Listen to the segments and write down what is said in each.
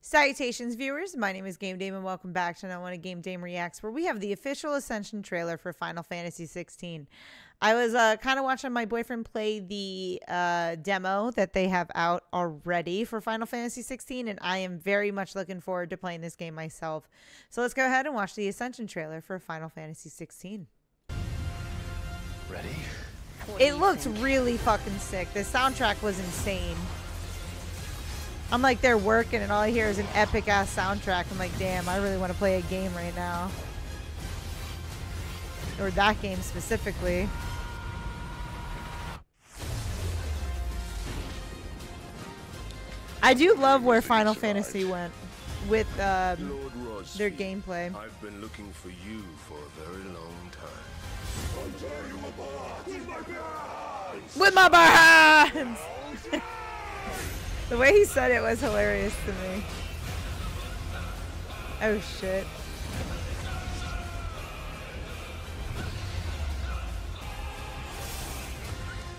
Salutations, viewers. My name is Game Dame, and welcome back to Another One of Game Dame Reacts, where we have the official Ascension trailer for Final Fantasy 16. I was kind of watching my boyfriend play the demo that they have out already for Final Fantasy 16, and I am very much looking forward to playing this game myself. So let's go ahead and watch the Ascension trailer for Final Fantasy 16. Ready? It looked really fucking sick. The soundtrack was insane. I'm like, they're working and all I hear is an epic ass soundtrack. I'm like, damn, I really want to play a game right now. Or that game specifically. I do love where Final Fantasy went with their gameplay. I've been looking for you for a very long time. With my bare hands! The way he said it was hilarious to me. Oh shit.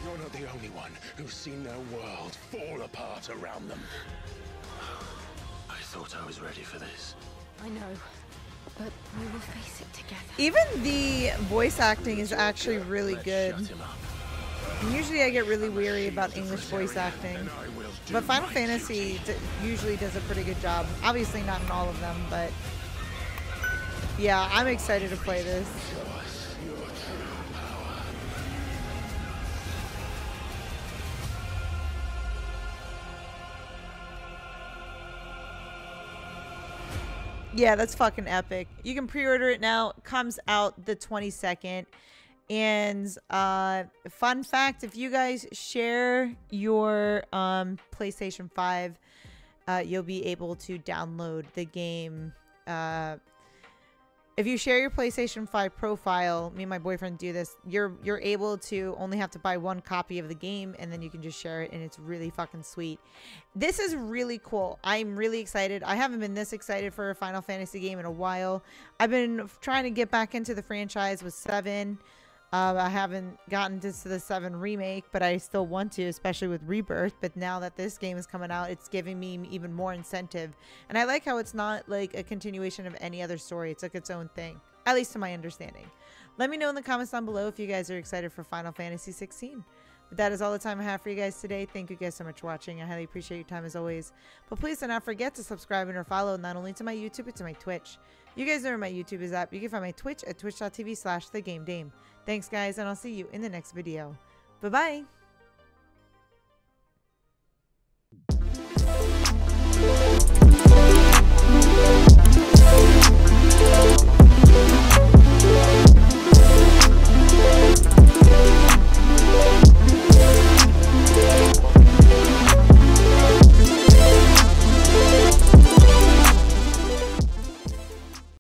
You're not the only one who's seen their world fall apart around them. I thought I was ready for this. I know, but we will face it together. Even the voice acting is actually really good. And usually I get really weary about English voice acting, but Final Fantasy usually does a pretty good job. Obviously not in all of them, but yeah, I'm excited to play this. Yeah, that's fucking epic. You can pre-order it now. It comes out the 22nd. And fun fact, if you guys share your PlayStation 5, you'll be able to download the game. If you share your PlayStation 5 profile, me and my boyfriend do this, you're able to only have to buy one copy of the game, and then you can just share it, and it's really fucking sweet. This is really cool. I'm really excited. I haven't been this excited for a Final Fantasy game in a while. I've been trying to get back into the franchise with 7. I haven't gotten to the 7 remake, but I still want to, especially with Rebirth. But now that this game is coming out, it's giving me even more incentive. And I like how it's not like a continuation of any other story. It's like its own thing, at least to my understanding. Let me know in the comments down below if you guys are excited for Final Fantasy 16. But that is all the time I have for you guys today. Thank you guys so much for watching. I highly appreciate your time as always. But please do not forget to subscribe and or follow not only to my YouTube, but to my Twitch. You guys know where my YouTube is at. You can find my Twitch at twitch.tv/thegamedame. Thanks, guys, and I'll see you in the next video. Bye-bye.